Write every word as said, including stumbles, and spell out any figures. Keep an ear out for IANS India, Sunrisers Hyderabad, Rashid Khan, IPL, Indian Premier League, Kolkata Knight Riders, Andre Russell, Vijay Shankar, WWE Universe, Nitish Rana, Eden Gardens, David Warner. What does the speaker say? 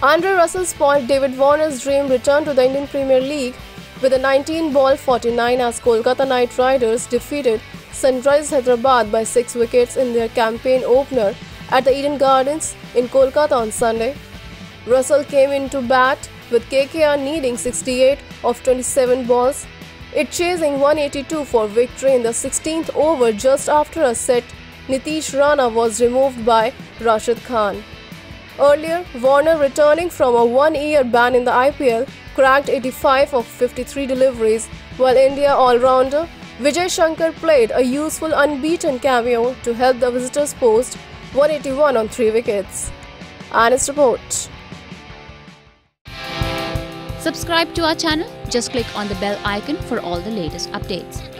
Andre Russell spoiled David Warner's dream return to the Indian Premier League with a nineteen ball forty-nine as Kolkata Knight Riders defeated Sunrisers Hyderabad by six wickets in their campaign opener at the Eden Gardens in Kolkata on Sunday. Russell came into bat with K K R needing sixty-eight of twenty-seven balls, it chasing one eighty-two for victory in the sixteenth over just after a set Nitish Rana was removed by Rashid Khan. Earlier, Warner, returning from a one-year ban in the I P L, cracked eighty-five of fifty-three deliveries, while India all-rounder Vijay Shankar played a useful unbeaten cameo to help the visitors post one eighty-one on three wickets. I A N S report. Subscribe to our channel. Just click on the bell icon for all the latest updates.